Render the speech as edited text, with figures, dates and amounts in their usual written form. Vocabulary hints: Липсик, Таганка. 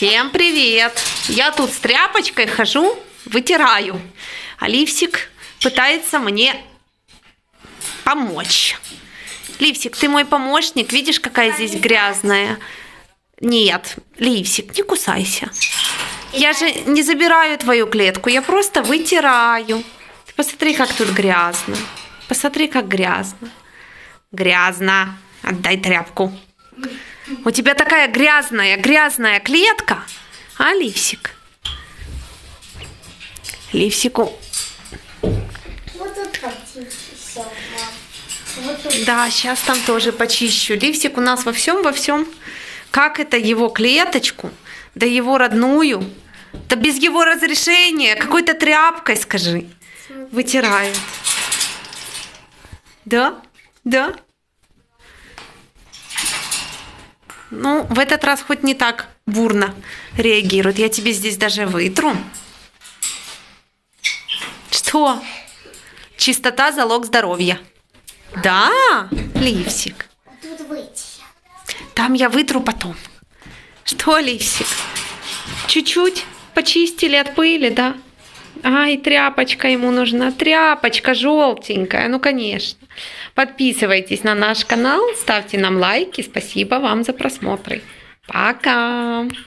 Всем привет! Я тут с тряпочкой хожу, вытираю. А Липсик пытается мне помочь. Липсик, ты мой помощник. Видишь, какая здесь грязная? Нет, Липсик, не кусайся. Я же не забираю твою клетку, я просто вытираю. Ты посмотри, как тут грязно. Посмотри, как грязно. Грязно. Отдай тряпку. У тебя такая грязная клетка. А, Липсик? Липсику. Да, сейчас там тоже почищу. Липсик у нас во всем. Как это его клеточку, да его родную, да без его разрешения, какой-то тряпкой, скажи, вытирает. Да? Да? Ну, в этот раз хоть не так бурно реагирует. Я тебе здесь даже вытру. Что? Чистота – залог здоровья. Да, Липсик? Там я вытру потом. Что, Липсик? Чуть-чуть почистили от пыли, да? Ай, тряпочка ему нужна. Тряпочка желтенькая. Ну, конечно. Подписывайтесь на наш канал, ставьте нам лайки. Спасибо вам за просмотры. Пока!